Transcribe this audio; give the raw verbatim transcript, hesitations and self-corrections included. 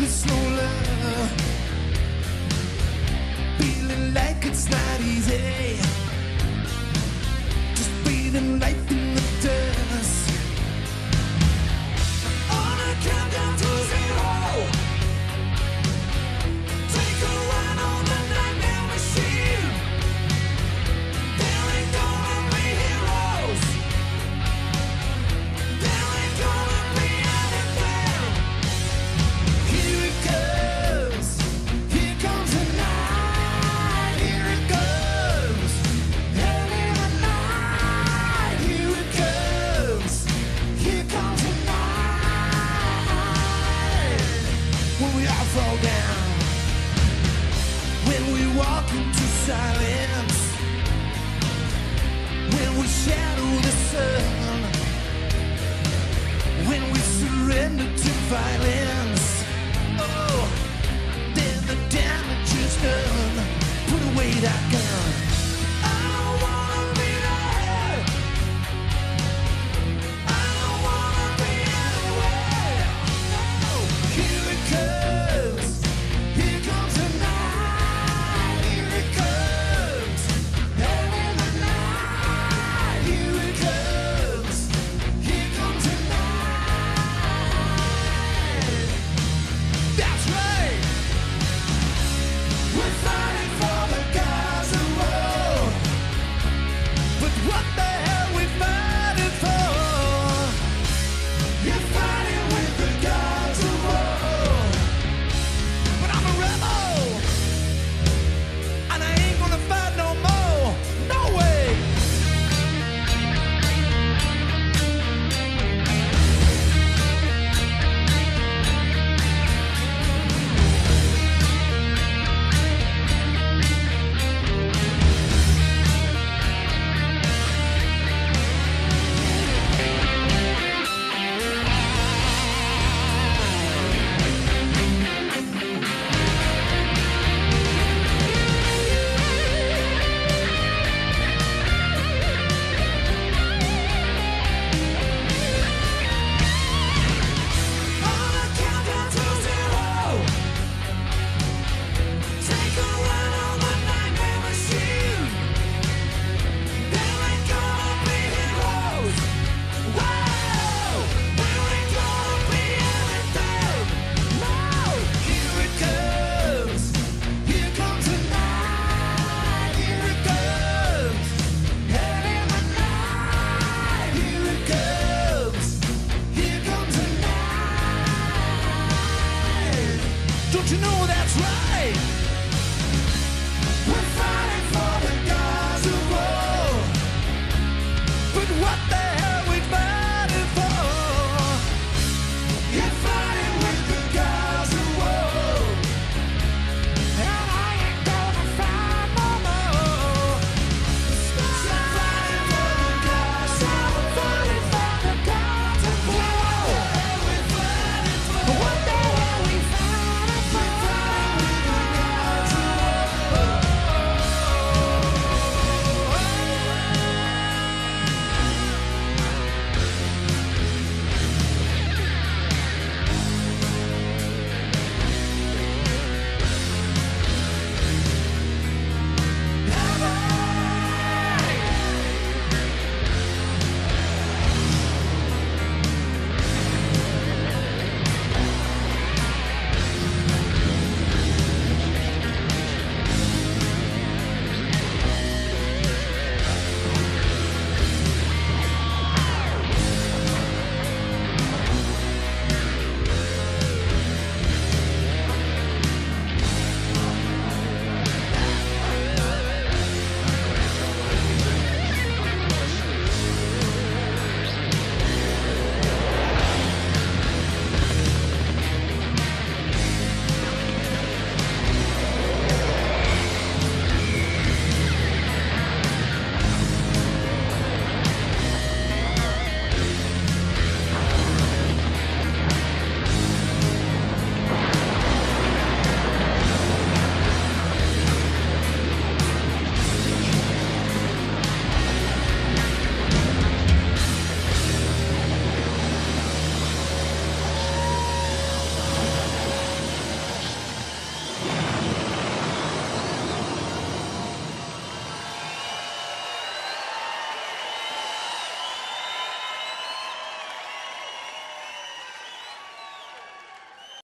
like it's no love, feeling like it's not easy, just breathing life in the dust. On a countdown to zero, take a ride on the nightmare machine. There ain't gonna be heroes, there ain't gonna be anything. Here it goes, here comes the night. Here it goes, hell in the night. Here it goes, here comes the night. When we all fall down, when we walk into silence, when we shadow the sun, when we surrender to violence.